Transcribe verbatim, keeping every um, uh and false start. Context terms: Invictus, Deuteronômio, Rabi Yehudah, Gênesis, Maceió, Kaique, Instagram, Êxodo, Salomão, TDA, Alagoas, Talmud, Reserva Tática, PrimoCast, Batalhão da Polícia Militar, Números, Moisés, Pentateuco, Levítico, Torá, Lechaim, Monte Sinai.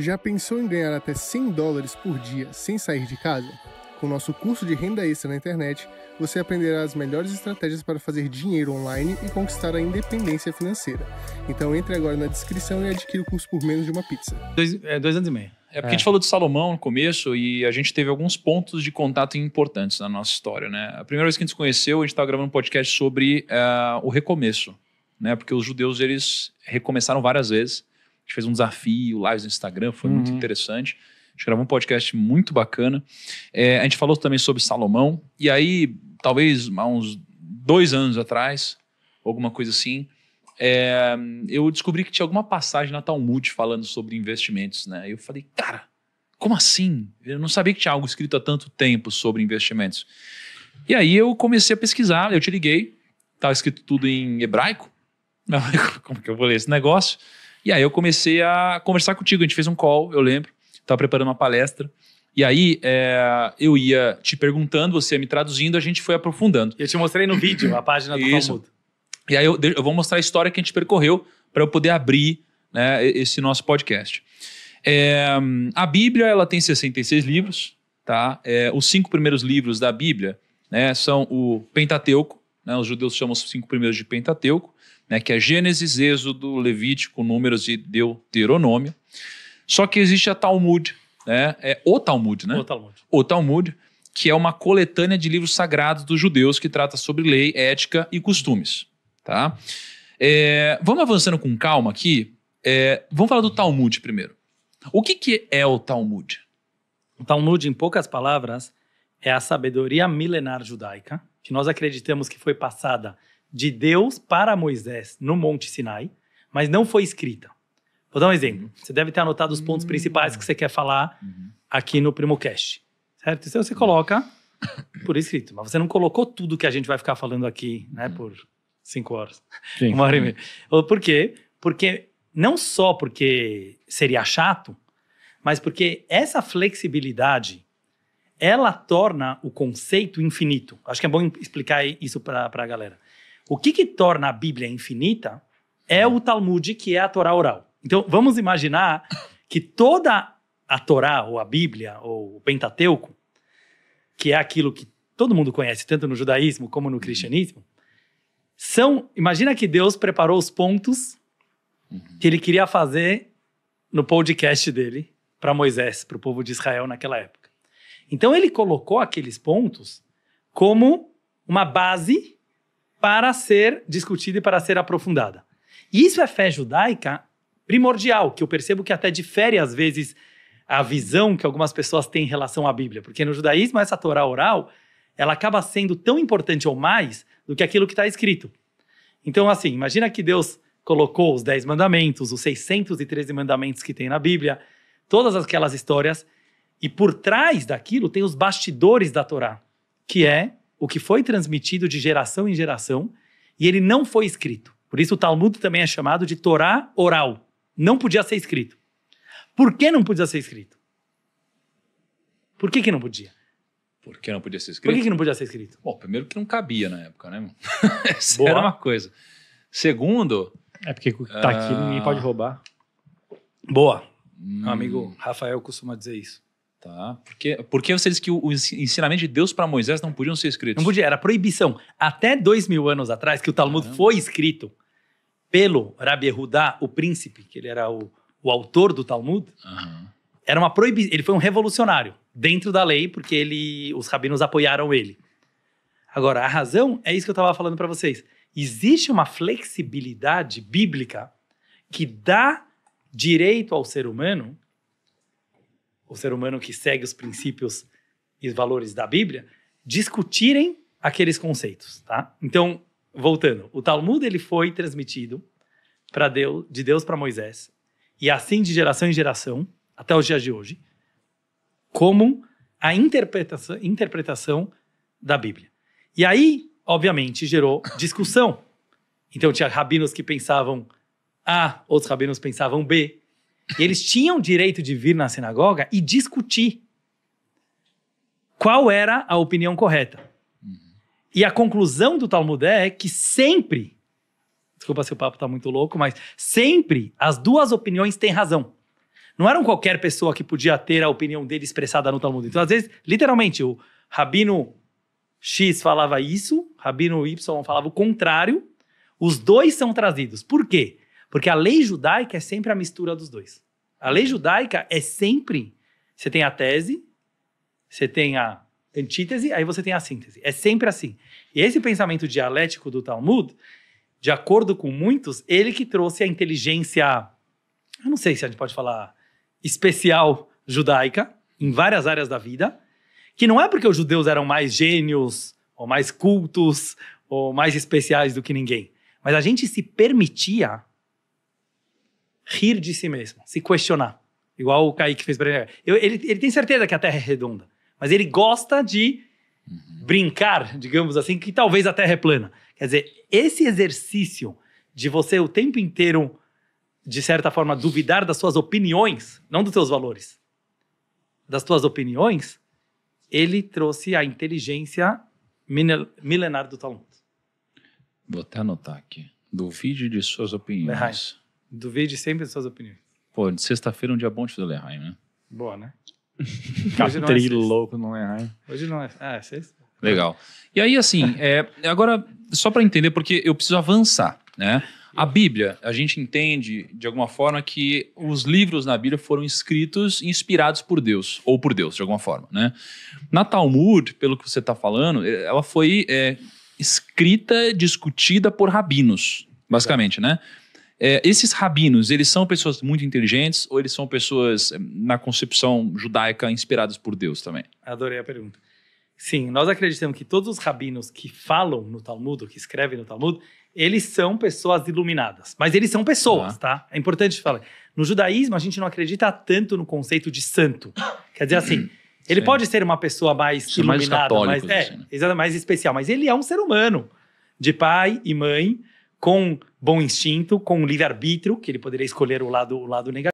Já pensou em ganhar até cem dólares por dia sem sair de casa? Com o nosso curso de renda extra na internet, você aprenderá as melhores estratégias para fazer dinheiro online e conquistar a independência financeira. Então entre agora na descrição e adquira o curso por menos de uma pizza. Dois, é, dois anos e meio. É porque é. a gente falou de Salomão no começo e a gente teve alguns pontos de contato importantes na nossa história, né? A primeira vez que a gente se conheceu, a gente estava gravando um podcast sobre uh, o recomeço, né? Porque os judeus, eles recomeçaram várias vezes. A gente fez um desafio, lives no Instagram, foi uhum. muito interessante. A gente gravou um podcast muito bacana. É, a gente falou também sobre Salomão. E aí, talvez há uns dois anos atrás, alguma coisa assim... É, eu descobri que tinha alguma passagem na Talmud falando sobre investimentos, né? Eu falei, cara, como assim? Eu não sabia que tinha algo escrito há tanto tempo sobre investimentos. E aí eu comecei a pesquisar, eu te liguei, estava escrito tudo em hebraico. Como que eu vou ler esse negócio? E aí eu comecei a conversar contigo, a gente fez um call, eu lembro, estava preparando uma palestra. E aí, é, eu ia te perguntando, você ia me traduzindo, a gente foi aprofundando. Eu te mostrei no vídeo a página do Isso. Talmud. E aí eu, eu vou mostrar a história que a gente percorreu para eu poder abrir, né, esse nosso podcast. É, a Bíblia, ela tem sessenta e seis livros, tá? É, os cinco primeiros livros da Bíblia, né, são o Pentateuco, né, os judeus chamam os cinco primeiros de Pentateuco, né, que é Gênesis, Êxodo, Levítico, Números e Deuteronômio. Só que existe a Talmud, né, é o Talmud, né? O Talmud. O Talmud, que é uma coletânea de livros sagrados dos judeus que trata sobre lei, ética e costumes. Tá? É, vamos avançando com calma aqui. É, vamos falar do Talmud primeiro. O que, que é o Talmud? O Talmud, em poucas palavras, é a sabedoria milenar judaica, que nós acreditamos que foi passada de Deus para Moisés no Monte Sinai, mas não foi escrita. Vou dar um exemplo. Você deve ter anotado os pontos principais que você quer falar aqui no PrimoCast, certo? Então você coloca por escrito, mas você não colocou tudo que a gente vai ficar falando aqui, né, por... Cinco horas. Sim. Uma hora e meia. Por quê? Porque não só porque seria chato, mas porque essa flexibilidade, ela torna o conceito infinito. Acho que é bom explicar isso para a galera. O que que torna a Bíblia infinita é o Talmud, que é a Torá oral. Então, vamos imaginar que toda a Torá, ou a Bíblia, ou o Pentateuco, que é aquilo que todo mundo conhece, tanto no judaísmo como no cristianismo, São, imagina que Deus preparou os pontos uhum. que ele queria fazer no podcast dele para Moisés, para o povo de Israel naquela época. Então ele colocou aqueles pontos como uma base para ser discutida e para ser aprofundada. E isso é fé judaica primordial, que eu percebo que até difere às vezes a visão que algumas pessoas têm em relação à Bíblia, porque no judaísmo essa Torá oral, ela acaba sendo tão importante ou mais do que aquilo que está escrito. Então, assim, imagina que Deus colocou os dez mandamentos, os seiscentos e treze mandamentos que tem na Bíblia, todas aquelas histórias, e por trás daquilo tem os bastidores da Torá, que é o que foi transmitido de geração em geração, e ele não foi escrito. Por isso o Talmud também é chamado de Torá oral. Não podia ser escrito. Por que não podia ser escrito? Por que que não podia? Por que não podia ser escrito? Por que, que não podia ser escrito? Bom, primeiro que não cabia na época, né? Isso era uma coisa. Segundo... É porque o que tá aqui uh... ninguém pode roubar. Boa. Hum. Meu amigo Rafael costuma dizer isso. Tá. Porque, porque você diz que o, o ensinamento de Deus para Moisés não podiam ser escritos? Não podia, era proibição. Até dois mil anos atrás, que o Talmud Caramba. foi escrito pelo Rabi Yehudah, o príncipe, que ele era o, o autor do Talmud, uhum. era uma proibição. Ele foi um revolucionário dentro da lei, porque ele, os rabinos apoiaram ele. Agora, a razão é isso que eu estava falando para vocês. Existe uma flexibilidade bíblica que dá direito ao ser humano, o ser humano que segue os princípios e os valores da Bíblia, discutirem aqueles conceitos, tá? Então, voltando, o Talmud ele foi transmitido para Deus, de Deus para Moisés, e assim de geração em geração, até os dias de hoje, como a interpretação, interpretação da Bíblia. E aí, obviamente, gerou discussão. Então, tinha rabinos que pensavam A, outros rabinos pensavam B. E eles tinham direito de vir na sinagoga e discutir qual era a opinião correta. E a conclusão do Talmud é que sempre, desculpa se o papo está muito louco, mas sempre as duas opiniões têm razão. não era qualquer pessoa que podia ter a opinião dele expressada no Talmud. Então, às vezes, literalmente, o Rabino X falava isso, Rabino Y falava o contrário, os dois são trazidos. Por quê? Porque a lei judaica é sempre a mistura dos dois. A lei judaica é sempre... Você tem a tese, você tem a antítese, aí você tem a síntese. É sempre assim. E esse pensamento dialético do Talmud, de acordo com muitos, ele que trouxe a inteligência... Eu não sei se a gente pode falar... especial judaica, em várias áreas da vida, que não é porque os judeus eram mais gênios, ou mais cultos, ou mais especiais do que ninguém, mas a gente se permitia rir de si mesmo, se questionar, igual o Kaique fez para ele. Eu, ele. Ele tem certeza que a Terra é redonda, mas ele gosta de uhum. brincar, digamos assim, que talvez a Terra é plana. Quer dizer, esse exercício de você o tempo inteiro... de certa forma, duvidar das suas opiniões, não dos seus valores, das suas opiniões, ele trouxe a inteligência milenar do Talmud. Vou até anotar aqui. Duvide de suas opiniões. Lechaim. Duvide sempre de suas opiniões. Pô, de sexta-feira é um dia bom de Lechaim, né? Boa, né? Hoje não é sexta. Louco no Lechaim. Hoje não é... Ah, é sexta. Legal. E aí, assim, é, agora, só para entender, porque eu preciso avançar, né? A Bíblia, a gente entende, de alguma forma, que os livros na Bíblia foram escritos inspirados por Deus, ou por Deus, de alguma forma, né? Na Talmud, pelo que você está falando, ela foi é, escrita, discutida por rabinos, basicamente, né? É, esses rabinos, eles são pessoas muito inteligentes, ou eles são pessoas, na concepção judaica, inspiradas por Deus também? Adorei a pergunta. Sim, nós acreditamos que todos os rabinos que falam no Talmud, que escrevem no Talmud, eles são pessoas iluminadas, mas eles são pessoas, ah. tá? É importante falar. No judaísmo, a gente não acredita tanto no conceito de santo. Quer dizer assim, ele Sim. pode ser uma pessoa mais Isso iluminada, é mais, mais, assim, é, né? mais especial, mas ele é um ser humano, de pai e mãe, com bom instinto, com livre-arbítrio, que ele poderia escolher o lado, o lado negativo.